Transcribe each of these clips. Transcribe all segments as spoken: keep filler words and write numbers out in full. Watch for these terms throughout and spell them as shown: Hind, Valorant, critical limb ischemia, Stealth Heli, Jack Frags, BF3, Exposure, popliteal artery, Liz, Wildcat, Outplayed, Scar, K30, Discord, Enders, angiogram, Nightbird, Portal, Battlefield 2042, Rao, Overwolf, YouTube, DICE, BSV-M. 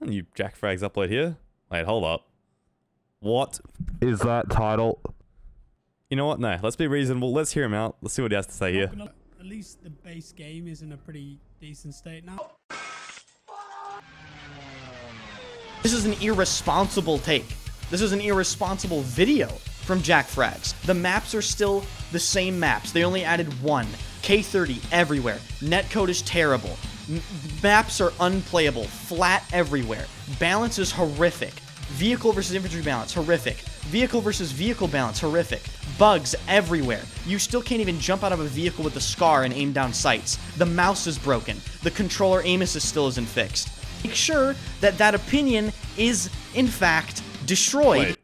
And you Jack Frags upload here. Wait, hold up. What is that title? You know what? No, let's be reasonable. Let's hear him out. Let's see what he has to say here. At least the base game is in a pretty decent state now. This is an irresponsible take. This is an irresponsible video from Jack Frags. The maps are still the same maps. They only added one. K thirty everywhere. Netcode is terrible. M maps are unplayable. Flat everywhere. Balance is horrific. Vehicle versus infantry balance, horrific. Vehicle versus vehicle balance, horrific. Bugs everywhere. You still can't even jump out of a vehicle with a Scar and aim down sights. The mouse is broken. The controller aim assist still isn't fixed. Make sure that that opinion is, in fact, destroyed. Wait.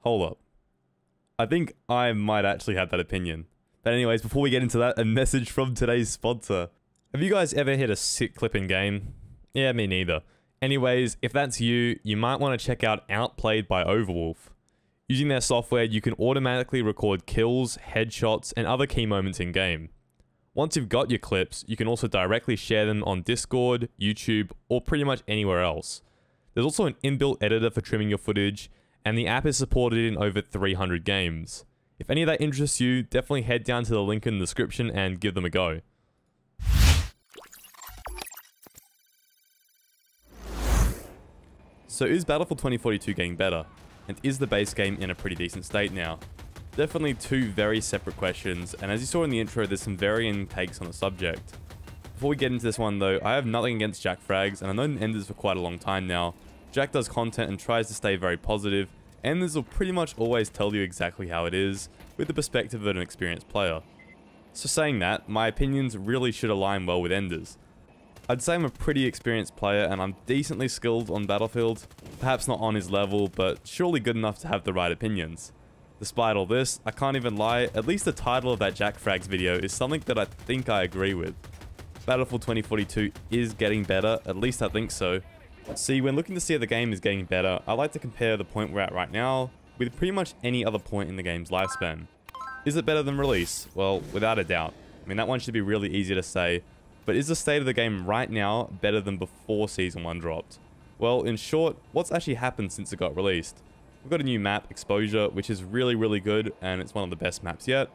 Hold up. I think I might actually have that opinion. But anyways, before we get into that, a message from today's sponsor. Have you guys ever hit a sick clip in game? Yeah, me neither. Anyways, if that's you, you might want to check out Outplayed by Overwolf. Using their software, you can automatically record kills, headshots, and other key moments in game. Once you've got your clips, you can also directly share them on Discord, YouTube, or pretty much anywhere else. There's also an inbuilt editor for trimming your footage, and the app is supported in over three hundred games. If any of that interests you, definitely head down to the link in the description and give them a go. So is Battlefield twenty forty-two getting better? And is the base game in a pretty decent state now? Definitely two very separate questions, and as you saw in the intro, there's some varying takes on the subject. Before we get into this one though, I have nothing against Jack Frags, and I've known Enders for quite a long time now. Jack does content and tries to stay very positive. Enders will pretty much always tell you exactly how it is, with the perspective of an experienced player. So saying that, my opinions really should align well with Enders. I'd say I'm a pretty experienced player and I'm decently skilled on Battlefield, perhaps not on his level, but surely good enough to have the right opinions. Despite all this, I can't even lie, at least the title of that Jack Frags video is something that I think I agree with. Battlefield twenty forty-two is getting better, at least I think so. See, when looking to see if the game is getting better, I like to compare the point we're at right now with pretty much any other point in the game's lifespan. Is it better than release? Well, without a doubt. I mean, that one should be really easy to say. But is the state of the game right now better than before Season one dropped? Well, in short, what's actually happened since it got released? We've got a new map, Exposure, which is really, really good, and it's one of the best maps yet.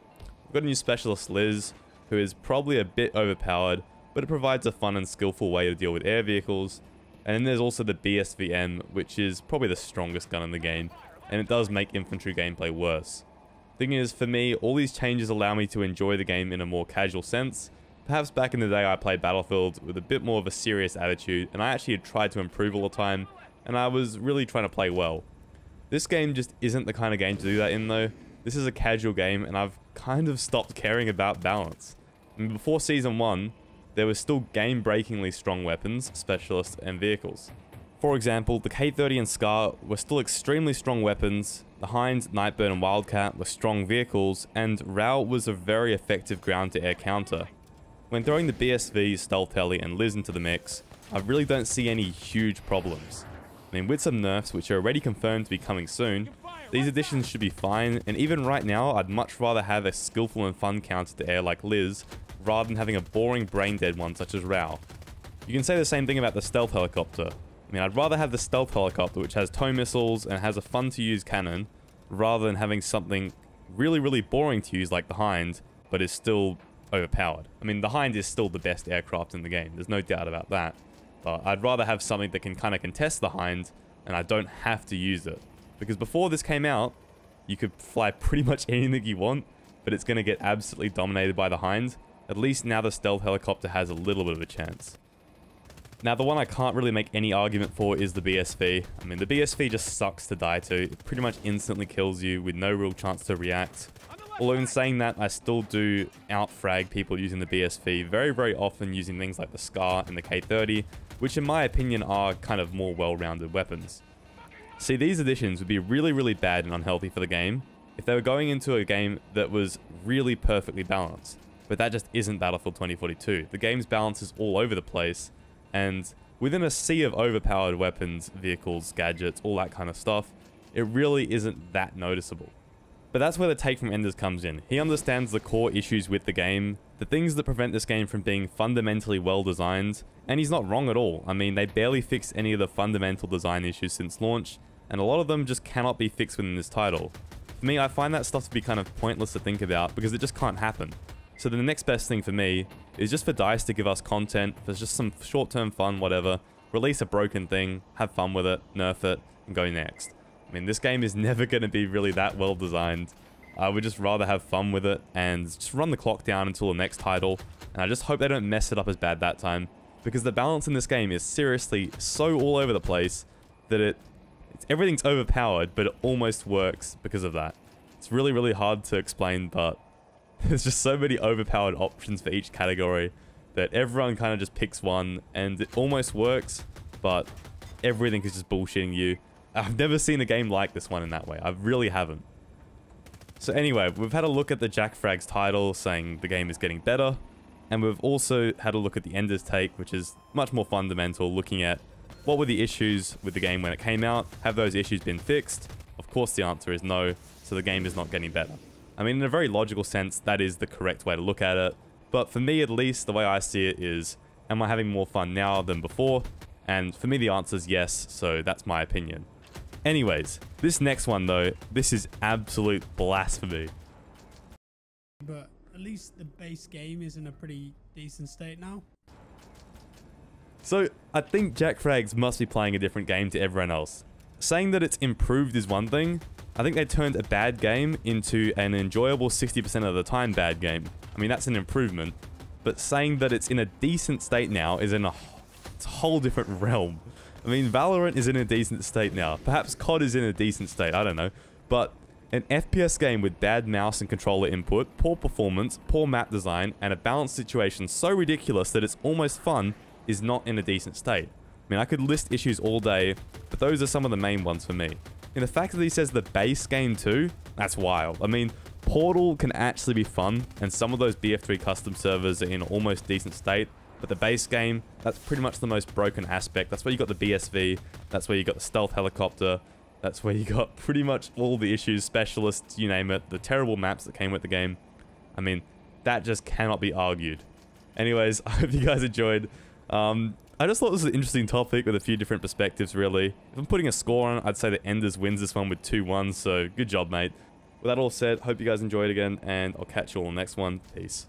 We've got a new specialist, Liz, who is probably a bit overpowered, but it provides a fun and skillful way to deal with air vehicles. And then there's also the B S V M, which is probably the strongest gun in the game, and it does make infantry gameplay worse. Thing is, for me, all these changes allow me to enjoy the game in a more casual sense. Perhaps back in the day I played Battlefield with a bit more of a serious attitude, and I actually had tried to improve all the time, and I was really trying to play well. This game just isn't the kind of game to do that in though. This is a casual game, and I've kind of stopped caring about balance. And before Season one, there were still game-breakingly strong weapons, specialists, and vehicles. For example, the K thirty and Scar were still extremely strong weapons, the Hind, Nightbird, and Wildcat were strong vehicles, and Rao was a very effective ground-to-air counter. When throwing the B S V, Stealth Heli, and Liz into the mix, I really don't see any huge problems. I mean, with some nerfs, which are already confirmed to be coming soon, these additions should be fine, and even right now, I'd much rather have a skillful and fun counter to air like Liz, rather than having a boring brain-dead one such as Rao. You can say the same thing about the Stealth Helicopter. I mean, I'd rather have the Stealth Helicopter, which has tow missiles and has a fun-to-use cannon, rather than having something really, really boring to use like the Hind, but is still overpowered. I mean, the Hind is still the best aircraft in the game, there's no doubt about that, but I'd rather have something that can kind of contest the Hind, and I don't have to use it. Because before this came out, you could fly pretty much anything you want, but it's going to get absolutely dominated by the Hind. At least now the Stealth Helicopter has a little bit of a chance. Now, the one I can't really make any argument for is the B S V. I mean, the B S V just sucks to die to, it pretty much instantly kills you with no real chance to react. Although in saying that, I still do outfrag people using the B S V very, very often using things like the Scar and the K thirty, which in my opinion are kind of more well-rounded weapons. See, these additions would be really, really bad and unhealthy for the game if they were going into a game that was really perfectly balanced. But that just isn't Battlefield twenty forty-two. The game's balance is all over the place, and within a sea of overpowered weapons, vehicles, gadgets, all that kind of stuff, it really isn't that noticeable. But that's where the take from Enders comes in. He understands the core issues with the game, the things that prevent this game from being fundamentally well designed, and he's not wrong at all. I mean, they barely fixed any of the fundamental design issues since launch, and a lot of them just cannot be fixed within this title. For me, I find that stuff to be kind of pointless to think about because it just can't happen. So the next best thing for me is just for DICE to give us content for just some short-term fun, whatever, release a broken thing, have fun with it, nerf it, and go next. I mean, this game is never going to be really that well designed. I would just rather have fun with it and just run the clock down until the next title, and I just hope they don't mess it up as bad that time, because the balance in this game is seriously so all over the place that it it's, everything's overpowered, but it almost works because of that. It's really, really hard to explain, but there's just so many overpowered options for each category that everyone kind of just picks one, and it almost works, but everything is just bullshitting you. I've never seen a game like this one in that way. I really haven't. So anyway, we've had a look at the Jack Frags title, saying the game is getting better, and we've also had a look at the Enders take, which is much more fundamental, looking at what were the issues with the game when it came out, have those issues been fixed? Of course the answer is no, so the game is not getting better. I mean, in a very logical sense, that is the correct way to look at it, but for me at least, the way I see it is, am I having more fun now than before? And for me the answer is yes, so that's my opinion. Anyways, this next one though, this is absolute blasphemy. But at least the base game is in a pretty decent state now. So I think Jack Frags must be playing a different game to everyone else. Saying that it's improved is one thing. I think they turned a bad game into an enjoyable sixty percent of the time bad game. I mean, that's an improvement. But saying that it's in a decent state now is in a, it's a whole different realm. I mean, Valorant is in a decent state now. Perhaps C O D is in a decent state, I don't know. But an F P S game with bad mouse and controller input, poor performance, poor map design, and a balanced situation so ridiculous that it's almost fun is not in a decent state. I mean, I could list issues all day, but those are some of the main ones for me. And the fact that he says the base game too, that's wild. I mean, Portal can actually be fun, and some of those B F three custom servers are in almost decent state. But the base game, that's pretty much the most broken aspect. That's where you got the B S V, that's where you got the stealth helicopter, that's where you got pretty much all the issues, specialists, you name it, the terrible maps that came with the game. I mean, that just cannot be argued. Anyways, I hope you guys enjoyed. Um, I just thought this was an interesting topic with a few different perspectives, really. If I'm putting a score on it, I'd say that Enders wins this one with two one, so good job, mate. With that all said, hope you guys enjoyed again, and I'll catch you all in the next one. Peace.